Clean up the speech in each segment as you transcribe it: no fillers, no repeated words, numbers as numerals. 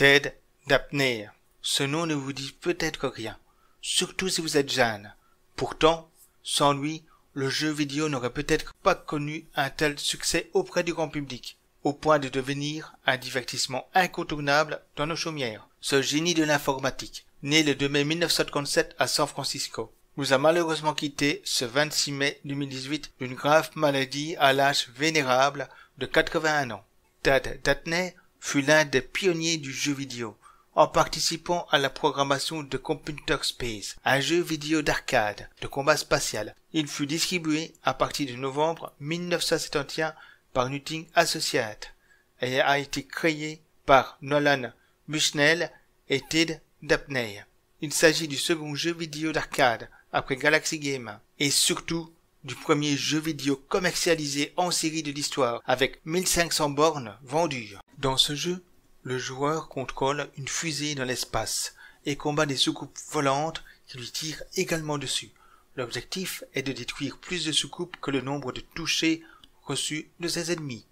Ted Dabney. Ce nom ne vous dit peut-être rien, surtout si vous êtes jeune. Pourtant, sans lui, le jeu vidéo n'aurait peut-être pas connu un tel succès auprès du grand public, au point de devenir un divertissement incontournable dans nos chaumières. Ce génie de l'informatique, né le 2 mai 1957 à San Francisco, nous a malheureusement quitté ce 26 mai 2018 d'une grave maladie à l'âge vénérable de 81 ans. Ted Dabney fut l'un des pionniers du jeu vidéo, en participant à la programmation de Computer Space, un jeu vidéo d'arcade de combat spatial. Il fut distribué à partir de novembre 1971 par Nutting Associates et a été créé par Nolan Bushnell et Ted Dabney. Il s'agit du second jeu vidéo d'arcade après Galaxy Game et surtout du premier jeu vidéo commercialisé en série de l'histoire avec 1500 bornes vendues. Dans ce jeu, le joueur contrôle une fusée dans l'espace et combat des soucoupes volantes qui lui tirent également dessus. L'objectif est de détruire plus de soucoupes que le nombre de touchés reçus de ses ennemis.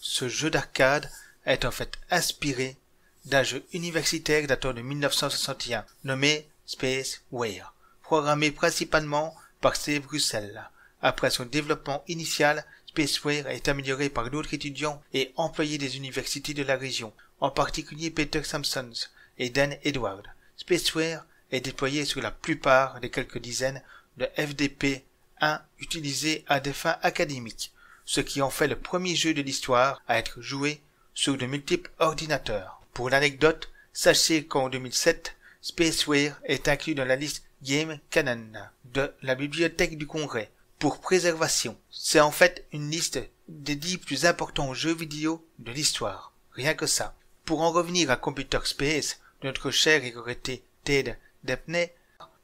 Ce jeu d'arcade est en fait inspiré d'un jeu universitaire datant de 1961 nommé Spaceware, programmé principalement par Steve Russell. Après son développement initial, Spaceware est amélioré par d'autres étudiants et employés des universités de la région, en particulier Peter Samson et Dan Edwards. Spaceware est déployé sur la plupart des quelques dizaines de FDP1 utilisés à des fins académiques, ce qui en fait le premier jeu de l'histoire à être joué sur de multiples ordinateurs. Pour l'anecdote, sachez qu'en 2007, Spaceware est inclus dans la liste Game Canon de la Bibliothèque du Congrès pour préservation. C'est en fait une liste des 10 plus importants jeux vidéo de l'histoire. Rien que ça. Pour en revenir à Computer Space, notre cher et regretté Ted Dabney,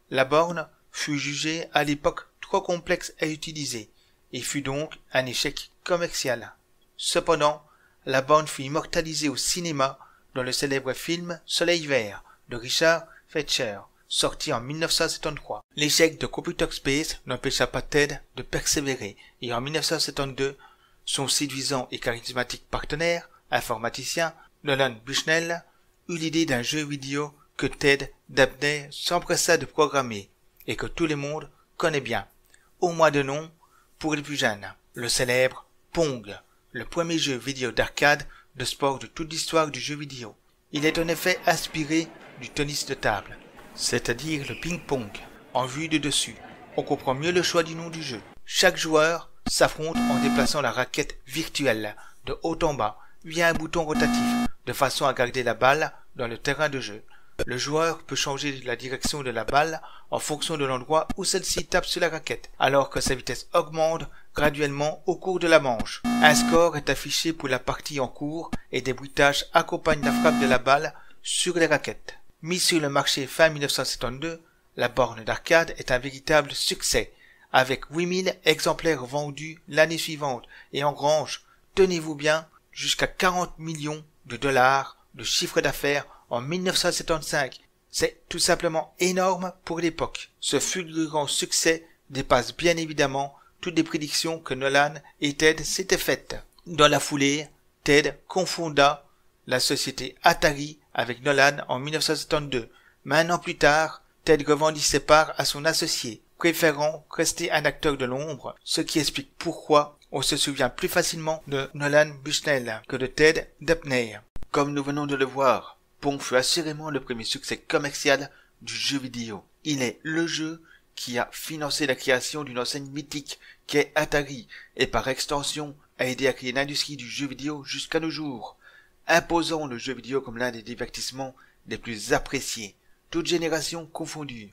la borne fut jugée à l'époque trop complexe à utiliser et fut donc un échec commercial. Cependant, la borne fut immortalisée au cinéma dans le célèbre film Soleil Vert de Richard Fleischer, sorti en 1973. L'échec de Computer Space n'empêcha pas Ted de persévérer et en 1972, son séduisant et charismatique partenaire, informaticien Nolan Bushnell, eut l'idée d'un jeu vidéo que Ted Dabney s'empressa de programmer et que tout le monde connaît bien, au moins de nom pour les plus jeunes. Le célèbre Pong, le premier jeu vidéo d'arcade de sport de toute l'histoire du jeu vidéo. Il est en effet inspiré du tennis de table, c'est-à-dire le ping-pong, en vue de dessus. On comprend mieux le choix du nom du jeu. Chaque joueur s'affronte en déplaçant la raquette virtuelle de haut en bas via un bouton rotatif, de façon à garder la balle dans le terrain de jeu. Le joueur peut changer la direction de la balle en fonction de l'endroit où celle-ci tape sur la raquette, alors que sa vitesse augmente graduellement au cours de la manche. Un score est affiché pour la partie en cours et des bruitages accompagnent la frappe de la balle sur les raquettes. Mise sur le marché fin 1972, la borne d'arcade est un véritable succès, avec 8000 exemplaires vendus l'année suivante et engrange, tenez-vous bien, jusqu'à 40 millions de dollars de chiffre d'affaires en 1975. C'est tout simplement énorme pour l'époque. Ce fulgurant succès dépasse bien évidemment toutes les prédictions que Nolan et Ted s'étaient faites. Dans la foulée, Ted confonda la société Atari avec Nolan en 1972, mais un an plus tard, Ted revendit ses parts à son associé, préférant rester un acteur de l'ombre, ce qui explique pourquoi on se souvient plus facilement de Nolan Bushnell que de Ted Dabney. Comme nous venons de le voir, Pong fut assurément le premier succès commercial du jeu vidéo. Il est le jeu qui a financé la création d'une enseigne mythique qu'est Atari et par extension a aidé à créer l'industrie du jeu vidéo jusqu'à nos jours, imposant le jeu vidéo comme l'un des divertissements les plus appréciés, toutes générations confondues.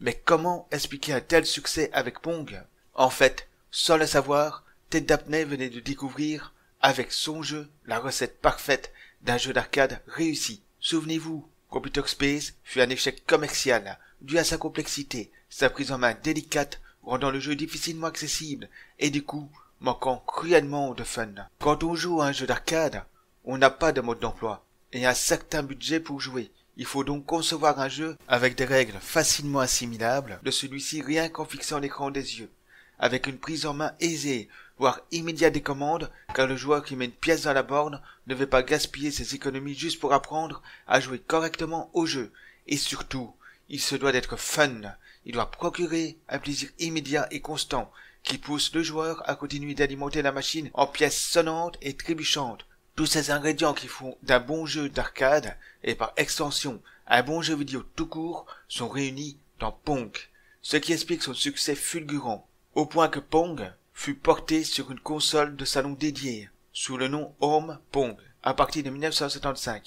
Mais comment expliquer un tel succès avec Pong? En fait, sans le savoir, Ted Dabney venait de découvrir, avec son jeu, la recette parfaite d'un jeu d'arcade réussi. Souvenez-vous, Computer Space fut un échec commercial, dû à sa complexité, sa prise en main délicate, rendant le jeu difficilement accessible, et du coup, manquant cruellement de fun. Quand on joue à un jeu d'arcade, on n'a pas de mode d'emploi et un certain budget pour jouer. Il faut donc concevoir un jeu avec des règles facilement assimilables de celui-ci rien qu'en fixant l'écran des yeux, avec une prise en main aisée, voire immédiat des commandes, car le joueur qui met une pièce dans la borne ne veut pas gaspiller ses économies juste pour apprendre à jouer correctement au jeu. Et surtout, il se doit d'être fun, il doit procurer un plaisir immédiat et constant, qui pousse le joueur à continuer d'alimenter la machine en pièces sonnantes et trébuchantes. Tous ces ingrédients qui font d'un bon jeu d'arcade, et par extension, un bon jeu vidéo tout court, sont réunis dans Pong, ce qui explique son succès fulgurant, au point que Pong fut porté sur une console de salon dédiée, sous le nom Home Pong, à partir de 1975,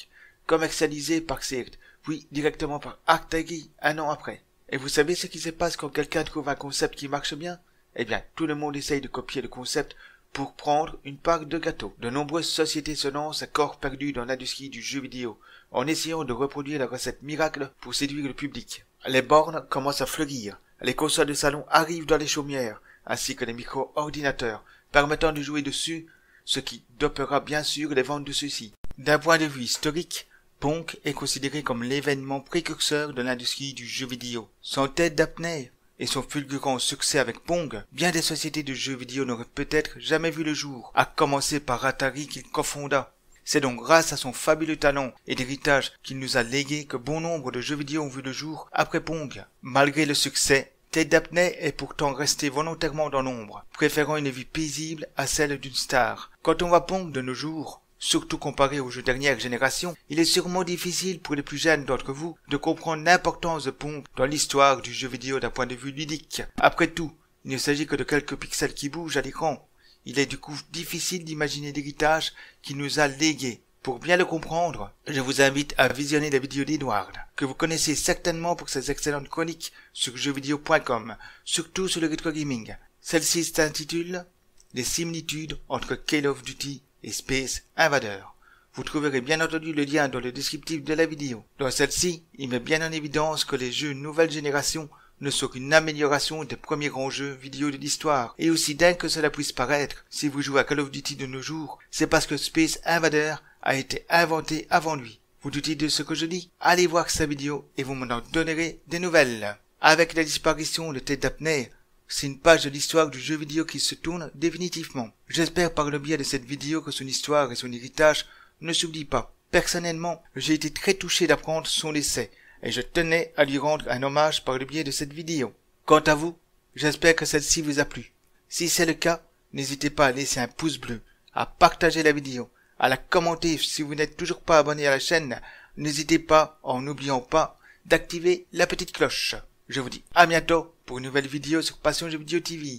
commercialisé par Sears, puis directement par Atari un an après. Et vous savez ce qui se passe quand quelqu'un trouve un concept qui marche bien? Eh bien, tout le monde essaye de copier le concept pour prendre une part de gâteau. De nombreuses sociétés se lancent à corps perdu dans l'industrie du jeu vidéo, en essayant de reproduire la recette miracle pour séduire le public. Les bornes commencent à fleurir, les consoles de salon arrivent dans les chaumières, ainsi que les micro-ordinateurs, permettant de jouer dessus, ce qui dopera bien sûr les ventes de ceux-ci. D'un point de vue historique, Pong est considéré comme l'événement précurseur de l'industrie du jeu vidéo. Sans Ted Dabney et son fulgurant succès avec Pong, bien des sociétés de jeux vidéo n'auraient peut-être jamais vu le jour, à commencer par Atari qu'il cofonda. C'est donc grâce à son fabuleux talent et l'héritage qu'il nous a légué que bon nombre de jeux vidéo ont vu le jour après Pong. Malgré le succès, Ted Dabney est pourtant resté volontairement dans l'ombre, préférant une vie paisible à celle d'une star. Quand on voit Pong de nos jours, surtout comparé aux jeux dernière génération, il est sûrement difficile pour les plus jeunes d'entre vous de comprendre l'importance de Pong dans l'histoire du jeu vidéo d'un point de vue ludique. Après tout, il ne s'agit que de quelques pixels qui bougent à l'écran. Il est du coup difficile d'imaginer l'héritage qu'il nous a légué. Pour bien le comprendre, je vous invite à visionner la vidéo d'Edward, que vous connaissez certainement pour ses excellentes chroniques sur jeuxvideo.com, surtout sur le rétro gaming. Celle-ci s'intitule « Les similitudes entre Call of Duty » et Space Invaders. Vous trouverez bien entendu le lien dans le descriptif de la vidéo. Dans celle-ci, il met bien en évidence que les jeux nouvelle génération ne sont qu'une amélioration des premiers grands jeux vidéo de l'histoire. Et aussi dingue que cela puisse paraître, si vous jouez à Call of Duty de nos jours, c'est parce que Space Invaders a été inventé avant lui. Vous doutez de ce que je dis? Allez voir sa vidéo et vous m'en donnerez des nouvelles. Avec la disparition de Ted Dabney, c'est une page de l'histoire du jeu vidéo qui se tourne définitivement. J'espère par le biais de cette vidéo que son histoire et son héritage ne s'oublient pas. Personnellement, j'ai été très touché d'apprendre son décès, et je tenais à lui rendre un hommage par le biais de cette vidéo. Quant à vous, j'espère que celle-ci vous a plu. Si c'est le cas, n'hésitez pas à laisser un pouce bleu, à partager la vidéo, à la commenter si vous n'êtes toujours pas abonné à la chaîne. N'hésitez pas, en n'oubliant pas, d'activer la petite cloche. Je vous dis à bientôt pour une nouvelle vidéo sur Passion Jeux Vidéo TV.